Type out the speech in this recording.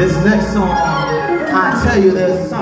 This next song, I tell you, there's something.